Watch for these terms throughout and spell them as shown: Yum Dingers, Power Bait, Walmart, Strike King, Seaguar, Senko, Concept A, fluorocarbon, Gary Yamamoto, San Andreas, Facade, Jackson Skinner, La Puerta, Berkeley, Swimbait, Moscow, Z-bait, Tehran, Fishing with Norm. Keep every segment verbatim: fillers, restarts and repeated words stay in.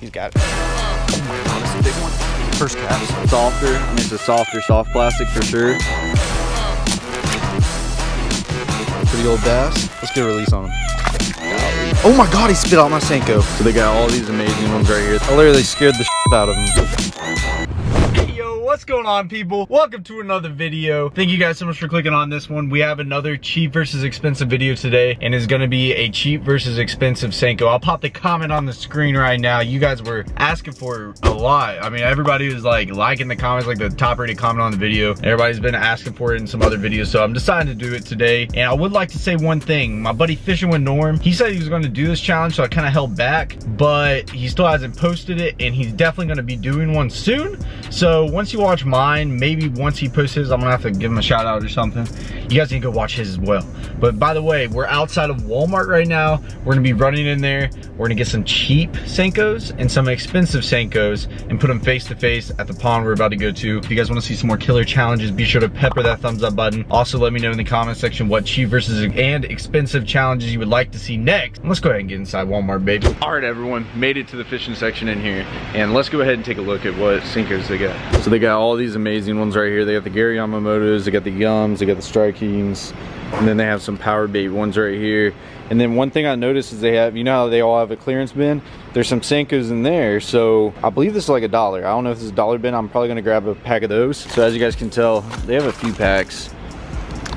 he's got it. Honestly, big one. First cast. Softer. I mean, it's a softer, soft plastic for sure. Pretty old bass. Let's get a release on him. Oh my god, he spit out my Senko. So they got all these amazing ones right here. I literally scared the shit out of him. Hey yo, what's going on, people? Welcome to another video. Thank you guys so much for clicking on this one. We have another cheap versus expensive video today, and it's gonna be a cheap versus expensive Senko. I'll pop the comment on the screen right now. You guys were asking for a lot. I mean, everybody was like liking the comments, like the top rated comment on the video. Everybody's been asking for it in some other videos, so I'm deciding to do it today. And I would like to say one thing. My buddy Fishing with Norm, he said he was gonna do this challenge, so I kind of held back, but he still hasn't posted it, and he's definitely gonna be doing one soon. So once you watch mine, maybe once he posts his, I'm gonna have to give him a shout out or something. You guys need to go watch his as well. But by the way, we're outside of Walmart right now. We're gonna be running in there. We're gonna get some cheap Senkos and some expensive Senkos and put them face to face at the pond we're about to go to. If you guys wanna see some more killer challenges, be sure to pepper that thumbs up button. Also, let me know in the comment section what cheap versus and expensive challenges you would like to see next. Let's go ahead and get inside Walmart, baby. All right, everyone, made it to the fishing section in here, and let's go ahead and take a look at what Senkos they got. So they got all these amazing ones right here. They got the Gary Yamamotos, they got the Yums, they got the Strike Kings, and then they have some Power Bait ones right here. And then one thing I noticed is they have, you know how they all have a clearance bin? There's some Senkos in there, so I believe this is like a dollar. I don't know if this is a dollar bin. I'm probably gonna grab a pack of those. So as you guys can tell, they have a few packs.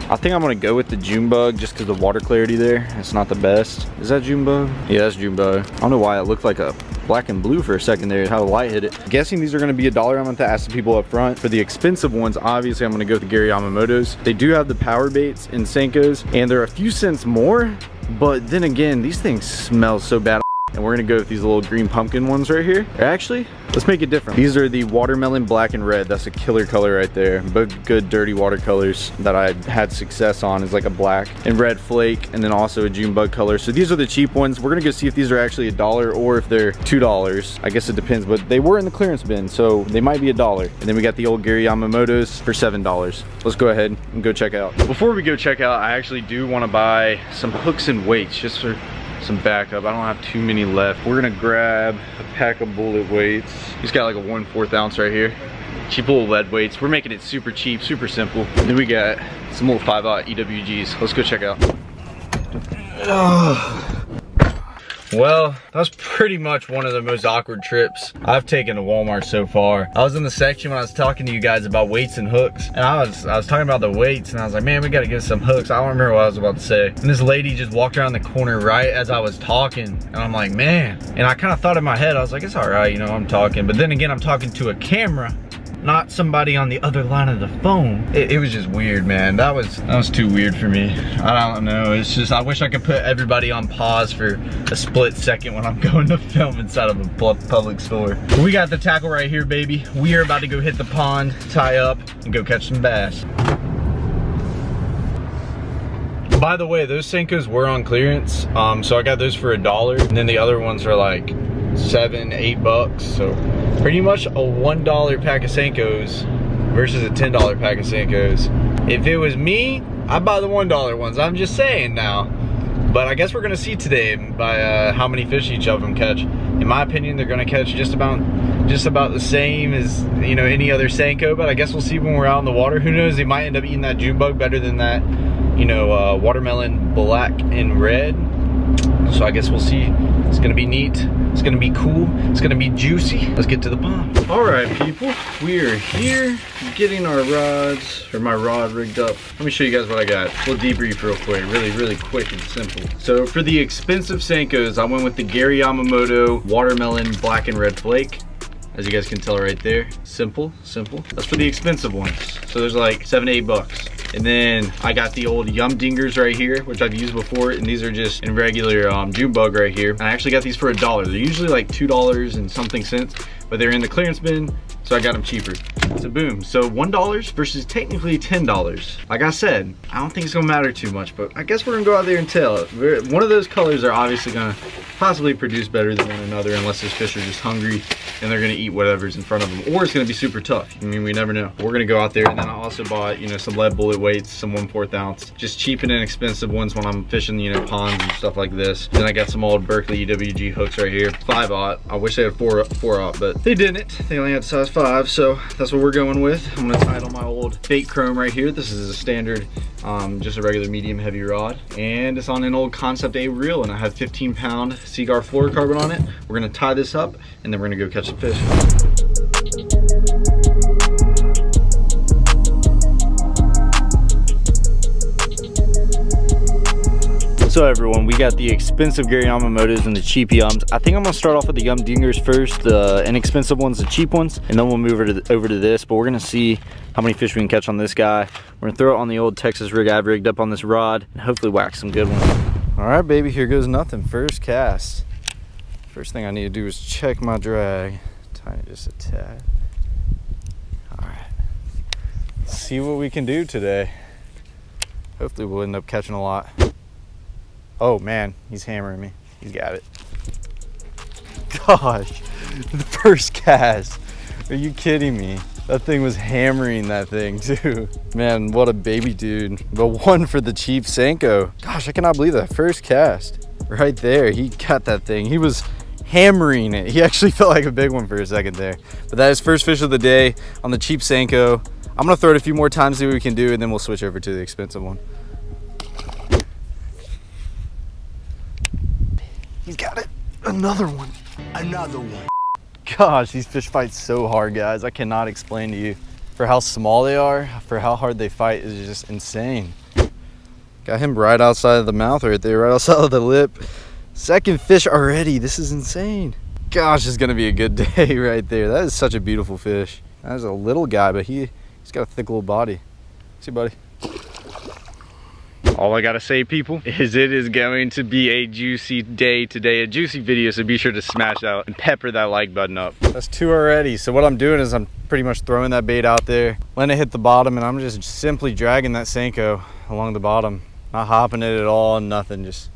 I think I'm gonna go with the June bug just because the water clarity there. It's not the best. Is that June bug? Yeah, that's June bug. I don't know why it looked like a black and blue for a second there, how the light hit it. I'm guessing these are gonna be a dollar. I'm gonna have to ask the people up front. For the expensive ones, obviously I'm gonna go with the Gary Yamamoto's. They do have the Power Baits and Senkos, and they're a few cents more, but then again, these things smell so bad. And we're gonna go with these little green pumpkin ones right here. Actually, let's make it different. These are the watermelon black and red. That's a killer color right there. Both good dirty watercolors that I had success on is like a black and red flake, and then also a June bug color. So these are the cheap ones. We're gonna go see if these are actually a dollar or if they're two dollars. I guess it depends, but they were in the clearance bin, so they might be a dollar. And then we got the old Gary Yamamoto's for seven dollars. Let's go ahead and go check out. Before we go check out, I actually do want to buy some hooks and weights just for some backup. I don't have too many left. We're gonna grab a pack of bullet weights. He's got like a one fourth ounce right here. Cheap little lead weights. We're making it super cheap, super simple. And then we got some little five aught E W Gs. Let's go check out. Oh. Well, that was pretty much one of the most awkward trips I've taken to Walmart so far. I was in the section when I was talking to you guys about weights and hooks, and I was I was talking about the weights, and I was like, man, we gotta get some hooks. I don't remember what I was about to say. And this lady just walked around the corner right as I was talking, and I'm like, man. And I kind of thought in my head, I was like, it's all right, you know, I'm talking. But then again, I'm talking to a camera, not somebody on the other line of the phone. It, it was just weird, man. That was that was too weird for me. I don't know. It's just, I wish I could put everybody on pause for a split second when I'm going to film inside of a public store. We got the tackle right here, baby. We are about to go hit the pond, tie up, and go catch some bass. By the way, those Senkos were on clearance, um, so I got those for a dollar. And then the other ones are like seven, eight bucks, so. Pretty much a one dollar pack of Senkos versus a ten dollar pack of Senkos. If it was me, I'd buy the one dollar ones. I'm just saying now. But I guess we're gonna see today by uh, how many fish each of them catch. In my opinion, they're gonna catch just about just about the same as, you know, any other Senko, but I guess we'll see when we're out in the water. Who knows, they might end up eating that June bug better than that, you know, uh, watermelon black and red. So I guess we'll see. It's gonna be neat. It's gonna be cool. It's gonna be juicy. Let's get to the pond. All right, people, we are here getting our rods, or my rod rigged up. Let me show you guys what I got. We'll debrief real quick, really, really quick and simple. So for the expensive Senkos, I went with the Gary Yamamoto watermelon black and red flake. As you guys can tell right there, simple, simple. That's for the expensive ones. So there's like seven, eight bucks. And then I got the old Yum Dingers right here, which I've used before, and these are just in regular um, June bug right here. And I actually got these for a dollar. They're usually like two dollars and something cents, but they're in the clearance bin, so I got them cheaper. So boom, so one dollar versus technically ten dollars. Like I said, I don't think it's gonna matter too much, but I guess we're gonna go out there and tell. We're, one of those colors are obviously gonna possibly produce better than one another unless those fish are just hungry and they're gonna eat whatever's in front of them, or it's gonna be super tough. I mean, we never know. We're gonna go out there, and then I also bought, you know, some lead bullet weights, some one fourth ounce, just cheap and inexpensive ones when I'm fishing, you know, ponds and stuff like this. Then I got some old Berkeley E W G hooks right here, five aught. I wish they had four four aught, but they didn't. They only had size five, so that's what we're going with. I'm gonna title my old bait chrome right here. This is a standard, um, just a regular medium heavy rod, and it's on an old Concept A reel, and I have fifteen pound Seaguar fluorocarbon on it. We're gonna tie this up, and then we're gonna go catch some fish. So everyone, we got the expensive Gary Yamamotos and the cheap Yums. I think I'm gonna start off with the Yum Dingers first, the inexpensive ones, the cheap ones, and then we'll move over to, over to this, but we're gonna see how many fish we can catch on this guy. We're gonna throw it on the old Texas rig I've rigged up on this rod, and hopefully whack some good ones. All right, baby, here goes nothing. First cast. First thing I need to do is check my drag. Tighten it just a tad. All right, let's see what we can do today. Hopefully we'll end up catching a lot. Oh man, he's hammering me. He's got it. Gosh, the first cast. Are you kidding me? That thing was hammering that thing too. Man, what a baby dude. But one for the cheap Senko. Gosh, I cannot believe that first cast. Right there, he got that thing. He was hammering it. He actually felt like a big one for a second there. But that is first fish of the day on the cheap Senko. I'm gonna throw it a few more times, see what we can do, and then we'll switch over to the expensive one. He's got it. Another one. Another one. Gosh, these fish fight so hard, guys. I cannot explain to you. For how small they are, for how hard they fight, is just insane. Got him right outside of the mouth right there, right outside of the lip. Second fish already. This is insane. Gosh, it's going to be a good day right there. That is such a beautiful fish. That is a little guy, but he, he's got a thick little body. See, buddy. All I gotta say, people, is it is going to be a juicy day today, a juicy video, so be sure to smash that and pepper that like button up. That's two already, so what I'm doing is I'm pretty much throwing that bait out there, letting it hit the bottom, and I'm just simply dragging that Senko along the bottom. Not hopping it at all, nothing, just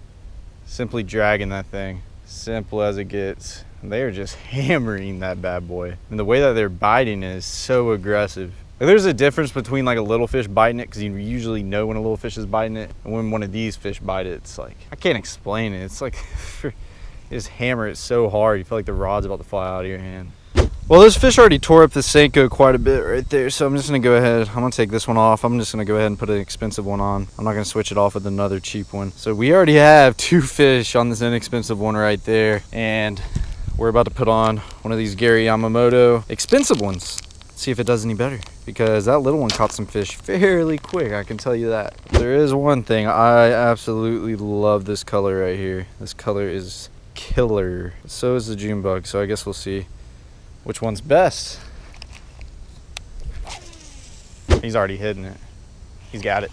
simply dragging that thing. Simple as it gets. And they are just hammering that bad boy. And the way that they're biting is so aggressive. There's a difference between like a little fish biting it, because you usually know when a little fish is biting it, and when one of these fish bite it, it's like, I can't explain it. It's like, you just hammer it so hard, you feel like the rod's about to fly out of your hand. Well, those fish already tore up the Senko quite a bit right there, so I'm just gonna go ahead, I'm gonna take this one off. I'm just gonna go ahead and put an expensive one on. I'm not gonna switch it off with another cheap one. So we already have two fish on this inexpensive one right there, and we're about to put on one of these Gary Yamamoto expensive ones. See if it does any better, because that little one caught some fish fairly quick, I can tell you that. There is one thing, I absolutely love this color right here. This color is killer. So is the June bug, so I guess we'll see which one's best. He's already hitting it. He's got it.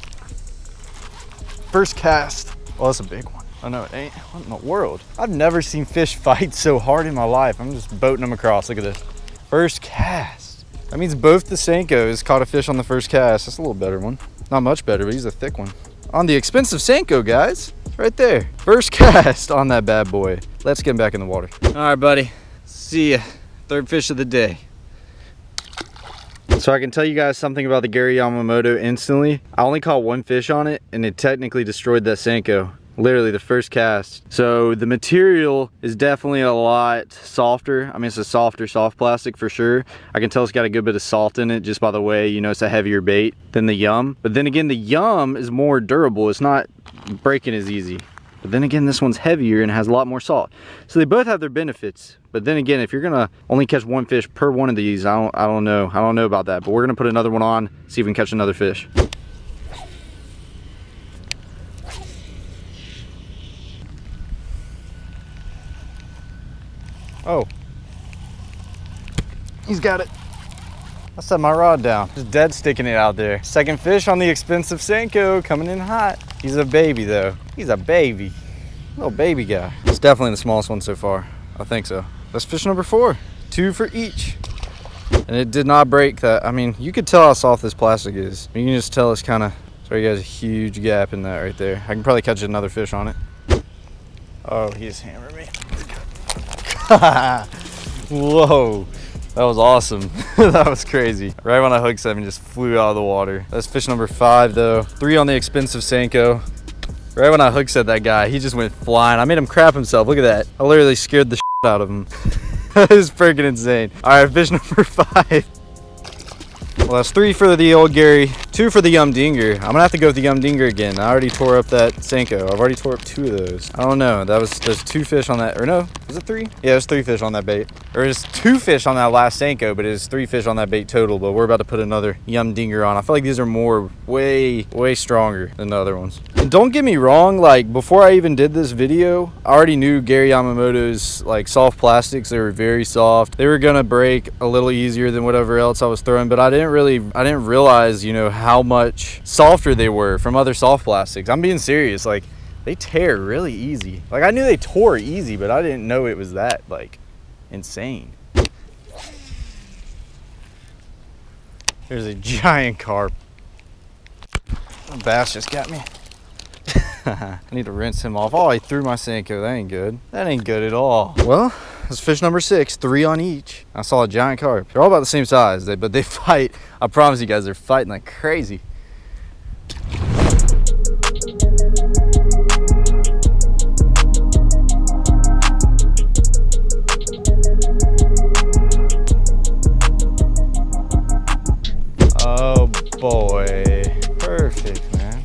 First cast. Well, that's a big one. Oh no, it ain't. What in the world? I've never seen fish fight so hard in my life. I'm just boating them across. Look at this. First cast. That means both the Senkos caught a fish on the first cast. That's a little better one. Not much better, but he's a thick one. On the expensive Senko, guys. Right there. First cast on that bad boy. Let's get him back in the water. All right, buddy. See ya. Third fish of the day. So I can tell you guys something about the Gary Yamamoto instantly. I only caught one fish on it, and it technically destroyed that Senko. Literally the first cast. So the material is definitely a lot softer. I mean, it's a softer soft plastic for sure. I can tell it's got a good bit of salt in it just by the way, you know, it's a heavier bait than the Yum. But then again, the Yum is more durable. It's not breaking as easy. But then again, this one's heavier and has a lot more salt. So they both have their benefits. But then again, if you're gonna only catch one fish per one of these, I don't, I don't know. I don't know about that. But we're gonna put another one on, see if we can catch another fish. Oh, he's got it. I set my rod down. Just dead sticking it out there. Second fish on the expensive Senko, coming in hot. He's a baby though. He's a baby, little baby guy. It's definitely the smallest one so far. I think so. That's fish number four, two for each. and it did not break that. I mean, you could tell how soft this plastic is. You can just tell it's kind of, sorry guys, a huge gap in that right there. I can probably catch another fish on it. Oh, he just hammered me. Whoa, that was awesome. That was crazy. Right when I hooked seven, just flew out of the water. That's fish number five though. Three on the expensive Senko. Right when I hooked set that guy, he just went flying. I made him crap himself. Look at that. I literally scared the shit out of him. That is freaking insane. All right, fish number five. Well, that's three for the old Gary, two for the Yum Dinger. I'm gonna have to go with the Yum Dinger again. I already tore up that Senko. I've already tore up two of those. I don't know. That was there's two fish on that, or no? Was it three? Yeah, there's three fish on that bait. Or it's two fish on that last Senko, but it's three fish on that bait total. But we're about to put another Yum Dinger on. I feel like these are more way, way stronger than the other ones. And don't get me wrong, like before I even did this video, I already knew Gary Yamamoto's like soft plastics. They were very soft. They were gonna break a little easier than whatever else I was throwing, but I didn't really I didn't realize, you know, how much softer they were from other soft plastics. I'm being serious, like they tear really easy. Like I knew they tore easy, but I didn't know it was that like insane. There's a giant carp. Bass just got me. I need to rinse him off. Oh, I threw my Senko. That ain't good. That ain't good at all. Well, that's fish number six, three on each. I saw a giant carp. They're all about the same size, they, but they fight. I promise you guys, they're fighting like crazy. Oh boy, perfect, man.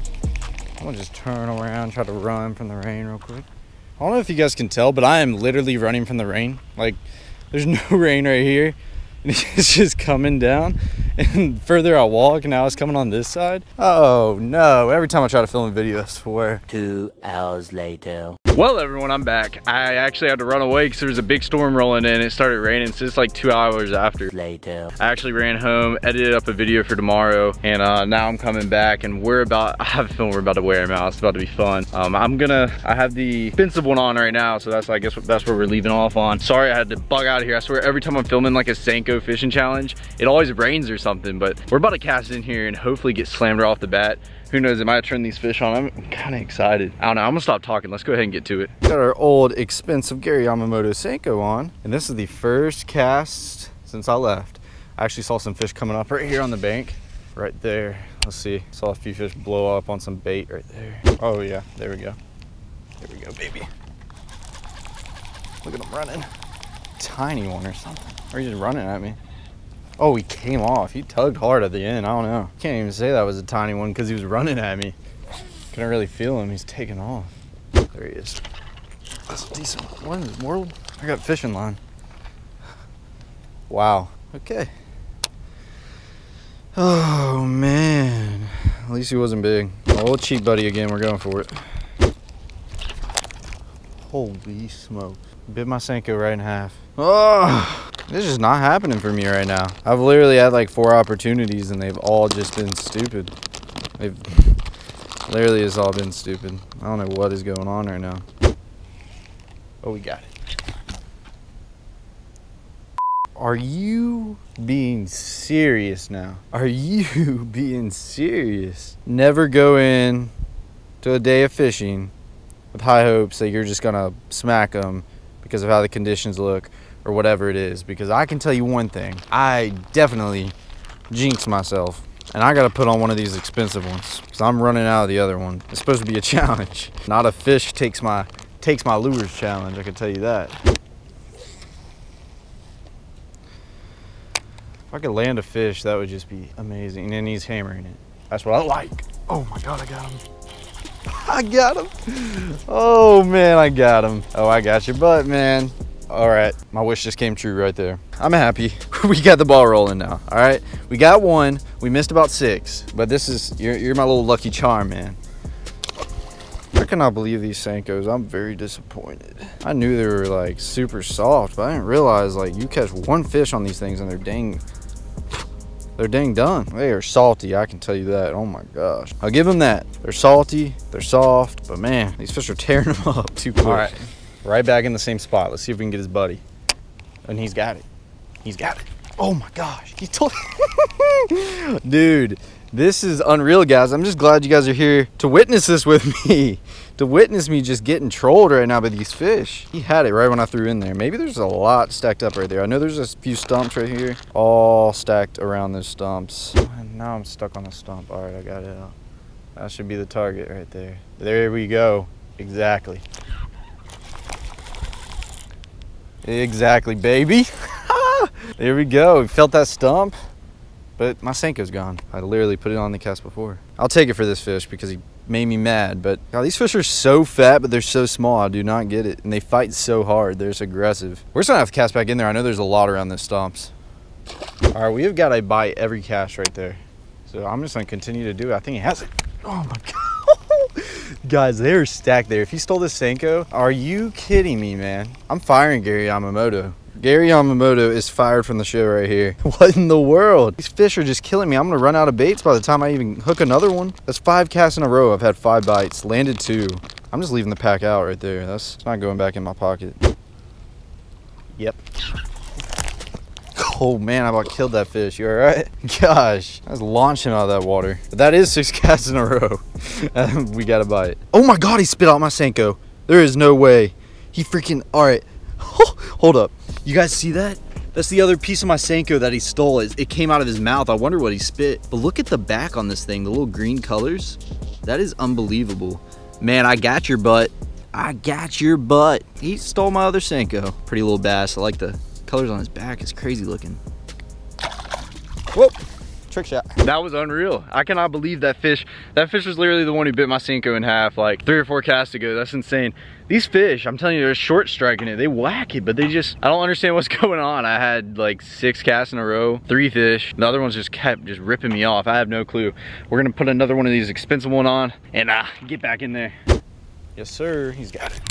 I'm gonna just turn around, try to run from the rain real quick. I don't know if you guys can tell, but I am literally running from the rain. Like, there's no rain right here. It's just coming down. And further I walk, and now it's coming on this side. Oh, no. Every time I try to film a video, I swear. Two hours later. Well, everyone, I'm back. I actually had to run away because there was a big storm rolling in. It started raining, so it's like two hours after. Later. I actually ran home, edited up a video for tomorrow, and uh, now I'm coming back, and we're about, I have a feeling we're about to wear them out. It's about to be fun. Um, I'm gonna, I have the expensive one on right now, so that's, I guess, that's where we're leaving off on. Sorry I had to bug out of here. I swear every time I'm filming like a Senko fishing challenge, it always rains or something, but we're about to cast in here and hopefully get slammed right off the bat. Who knows, it might turn these fish on. I'm kind of excited. I don't know, I'm gonna stop talking. Let's go ahead and get to it. Got our old expensive Gary Yamamoto Senko on, and this is the first cast since I left. I actually saw some fish coming up right here on the bank, right there. Let's see, saw a few fish blow up on some bait right there. Oh yeah, there we go. There we go, baby. Look at him running. Tiny one or something. Or he's just running at me. Oh, he came off. He tugged hard at the end. I don't know. Can't even say that was a tiny one because he was running at me. Couldn't really feel him. He's taking off. There he is. That's a decent one. What in the world? I got fishing line. Wow. Okay. Oh, man. At least he wasn't big. My old cheap buddy again. We're going for it. Holy smokes. Bit my Senko right in half. Oh! This is just not happening for me right now. I've literally had like four opportunities and they've all just been stupid. They've literally has all been stupid. I don't know what is going on right now. Oh, we got it. Are you being serious now? Are you being serious? Never go in to a day of fishing with high hopes that you're just gonna smack them because of how the conditions look, or whatever it is, because I can tell you one thing, I definitely jinxed myself, and I gotta put on one of these expensive ones, because I'm running out of the other one. It's supposed to be a challenge, not a fish takes my takes my lures challenge, I can tell you that. If I could land a fish, that would just be amazing, and he's hammering it. That's what I like. Oh my God, I got him. I got him. Oh man, I got him. Oh, I got your butt, man. All right, my wish just came true right there. I'm happy. We got the ball rolling now. All right, we got one. We missed about six, but this is, you're, you're my little lucky charm, man. I cannot believe these Senkos. I'm very disappointed. I knew they were like super soft, but I didn't realize like you catch one fish on these things and they're dang, they're dang done. They are salty, I can tell you that. Oh my gosh. I'll give them that. They're salty, they're soft, but man, these fish are tearing them up too quick. All right. Right back in the same spot. Let's see if we can get his buddy. And he's got it. He's got it. Oh my gosh, you told dude, this is unreal, guys. I'm just glad you guys are here to witness this with me. To witness me just getting trolled right now by these fish. He had it right when I threw in there. Maybe there's a lot stacked up right there. I know there's a few stumps right here, all stacked around those stumps. And now I'm stuck on the stump. All right, I got it out. That should be the target right there. There we go. Exactly. Exactly, baby. There we go. We felt that stump, but my Senko's gone. I literally put it on the cast before. I'll take it for this fish because he made me mad, but God, these fish are so fat, but they're so small. I do not get it, and they fight so hard. They're so aggressive. We're just gonna have to cast back in there. I know there's a lot around those stumps. All right, we have got a bite every cast right there, so I'm just gonna continue to do it. I think he has it. Oh my God. Guys, they're stacked there. If he stole this Senko, are you kidding me, man? I'm firing Gary Yamamoto. Gary Yamamoto is fired from the show right here. What in the world? These fish are just killing me. I'm gonna run out of baits by the time I even hook another one. That's five casts in a row. I've had five bites, landed two. I'm just leaving the pack out right there. That's not going back in my pocket. Yep. Oh man, I about killed that fish. You all right? Gosh, I was launching out of that water. But that is six casts in a row. We got to bite. Oh my God, he spit out my Senko. There is no way. He freaking, all right. Hold up. You guys see that? That's the other piece of my Senko that he stole. It came out of his mouth. I wonder what he spit. But look at the back on this thing, the little green colors. That is unbelievable. Man, I got your butt. I got your butt. He stole my other Senko. Pretty little bass. I like the colors on his back. Is crazy looking. Whoop, trick shot. That was unreal. I cannot believe that fish. That fish was literally the one who bit my Senko in half like three or four casts ago. That's insane. These fish, I'm telling you, they're short striking it. They whack it, but they just, I don't understand what's going on. I had like six casts in a row, three fish. The other ones just kept just ripping me off. I have no clue. We're gonna put another one of these expensive one on and uh, get back in there. Yes, sir, he's got it.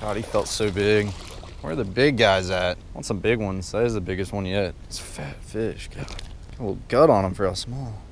God, he felt so big. Where are the big guys at? I want some big ones. That is the biggest one yet. It's a fat fish. God. Got a little gut on him for how small.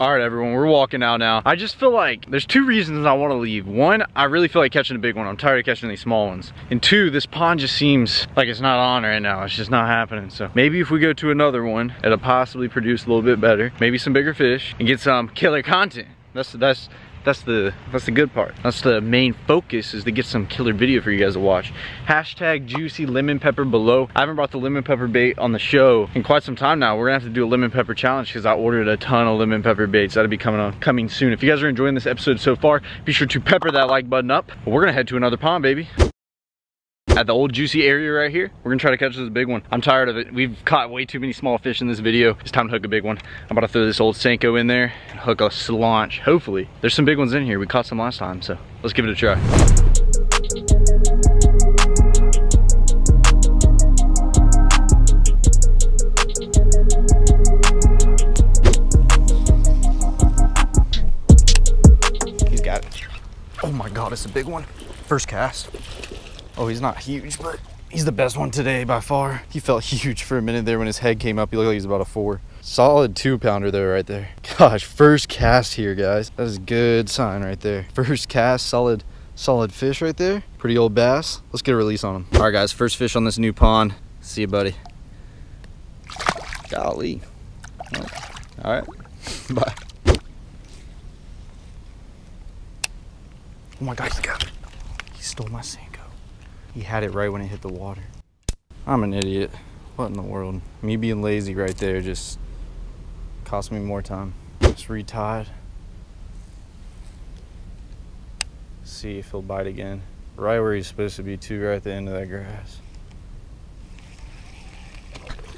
All right, everyone, we're walking out now. I just feel like there's two reasons I want to leave. One, I really feel like catching a big one. I'm tired of catching these small ones. And two, this pond just seems like it's not on right now. It's just not happening. So maybe if we go to another one, it'll possibly produce a little bit better. Maybe some bigger fish and get some killer content. That's, that's, That's the that's the good part. That's the main focus, is to get some killer video for you guys to watch. Hashtag juicy lemon pepper below. I haven't brought the lemon pepper bait on the show in quite some time now. We're gonna have to do a lemon pepper challenge because I ordered a ton of lemon pepper baits. That'll be coming on coming soon. If you guys are enjoying this episode so far, be sure to pepper that like button up. But we're gonna head to another pond, baby. At the old juicy area right here, we're gonna try to catch this big one. I'm tired of it. We've caught way too many small fish in this video. It's time to hook a big one. I'm about to throw this old Senko in there and hook a slaunch. Hopefully, there's some big ones in here. We caught some last time, so let's give it a try. He's got it. Oh my God, it's a big one. First cast. Oh, he's not huge, but he's the best one today by far. He felt huge for a minute there when his head came up. He looked like he's about a four. Solid two pounder though right there. Gosh, first cast here, guys. That is a good sign right there. First cast, solid, solid fish right there. Pretty old bass. Let's get a release on him. All right, guys, first fish on this new pond. See you, buddy. Golly. All right, bye. Oh my God, he got it. He stole my sink. He had it right when it hit the water. I'm an idiot. What in the world? Me being lazy right there just cost me more time. Just retied. See if he'll bite again. Right where he's supposed to be too, right at the end of that grass.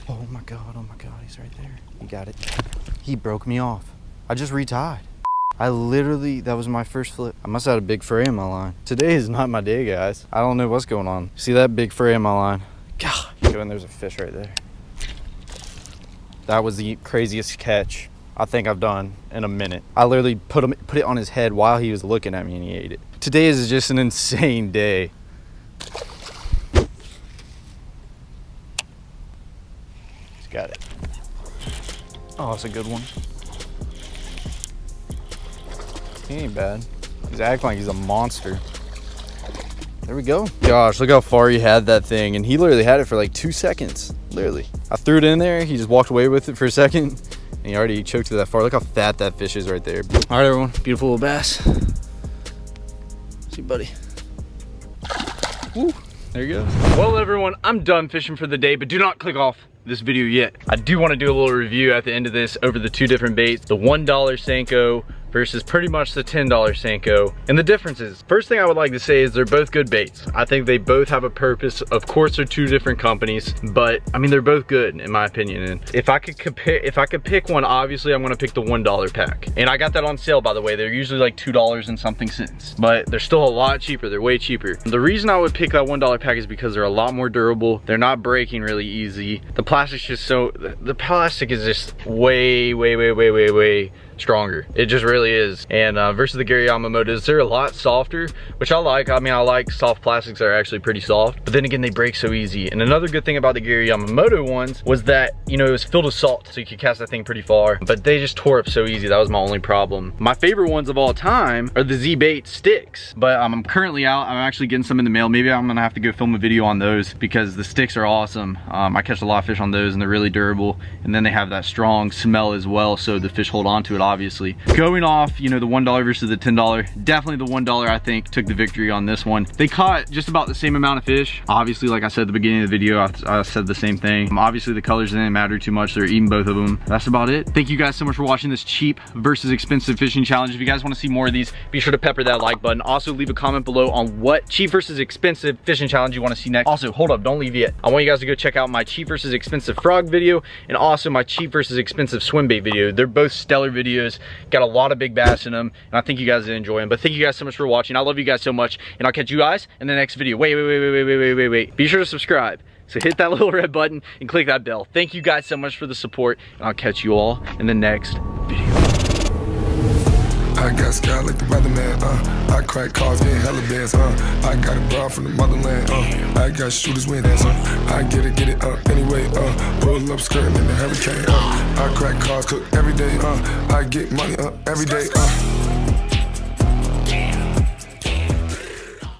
Oh my God, oh my God, he's right there. He got it. He broke me off. I just retied. I literally, that was my first flip. I must have had a big fray in my line. Today is not my day, guys. I don't know what's going on. See that big fray in my line? God. And there's a fish right there. That was the craziest catch I think I've done in a minute. I literally put, him, put it on his head while he was looking at me and he ate it. Today is just an insane day. He's got it. Oh, that's a good one. He ain't bad. He's acting like he's a monster. There we go. Gosh, look how far he had that thing. And he literally had it for like two seconds, literally. I threw it in there. He just walked away with it for a second. And he already choked it that far. Look how fat that fish is right there. All right, everyone. Beautiful little bass. See, buddy. Woo. There you go. Well, everyone, I'm done fishing for the day, but do not click off this video yet. I do want to do a little review at the end of this over the two different baits, the one dollar Senko versus pretty much the ten dollar Senko, and the differences. First thing I would like to say is they're both good baits. I think they both have a purpose. Of course, they're two different companies, but I mean, they're both good in my opinion. And if I could compare, if I could pick one, obviously I'm gonna pick the one dollar pack. And I got that on sale, by the way. They're usually like two dollars and something cents, but they're still a lot cheaper. They're way cheaper. The reason I would pick that one dollar pack is because they're a lot more durable. They're not breaking really easy. The plastic's just so, the plastic is just way, way, way, way, way, way stronger. It just really is. And uh, versus the Gary Yamamoto's, they're a lot softer, which I like. I mean, I like soft plastics that are actually pretty soft, but then again, they break so easy. And another good thing about the Gary Yamamoto ones was that, you know, it was filled with salt, so you could cast that thing pretty far, but they just tore up so easy. That was my only problem. My favorite ones of all time are the Z-bait sticks, but um, I'm currently out. I'm actually getting some in the mail. Maybe I'm gonna have to go film a video on those because the sticks are awesome. Um, I catch a lot of fish on those and they're really durable. And then they have that strong smell as well, so the fish hold on to it. Obviously, going off, you know, the one dollar versus the ten dollar, definitely the one dollar I think took the victory on this one. They caught just about the same amount of fish. Obviously, like I said at the beginning of the video, I, I said the same thing. Um, obviously, the colors didn't matter too much. They're eating both of them. That's about it. Thank you guys so much for watching this cheap versus expensive fishing challenge. If you guys want to see more of these, be sure to pepper that like button. Also, leave a comment below on what cheap versus expensive fishing challenge you want to see next. Also, hold up, don't leave yet. I want you guys to go check out my cheap versus expensive frog video and also my cheap versus expensive swim bait video. They're both stellar videos. Videos. Got a lot of big bass in them, and I think you guys enjoy them. But thank you guys so much for watching. I love you guys so much, and I'll catch you guys in the next video. Wait, wait, wait, wait, wait, wait, wait, wait. Be sure to subscribe. So hit that little red button and click that bell. Thank you guys so much for the support, and I'll catch you all in the next video. I got sky like the weatherman, uh. I crack cars, get hella bands, uh. I got a bra from the motherland, uh. I got shooters with hands, uh. I get it, get it, uh. Anyway, uh. Roll up skirt in the hurricane, uh. I crack cars, cook every day, uh. I get money, uh. Every day, uh.